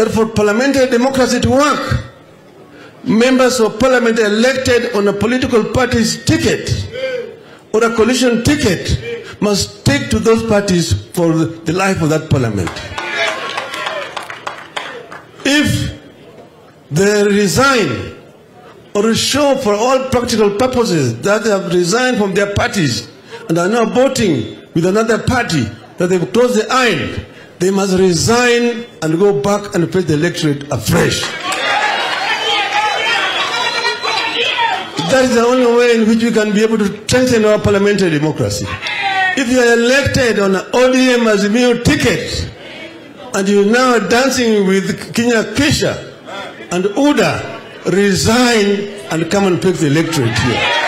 that for parliamentary democracy to work, members of parliament elected on a political party's ticket or a coalition ticket must stick to those parties for the life of that parliament. If they resign or show for all practical purposes that they have resigned from their parties and are now voting with another party that they've closed the eye, they must resign and go back and face the electorate afresh. That is the only way in which we can be able to strengthen our parliamentary democracy. If you are elected on an ODM as a mere ticket and you are now dancing with Kenya Kwanza and UDA, resign and come and pick the electorate here.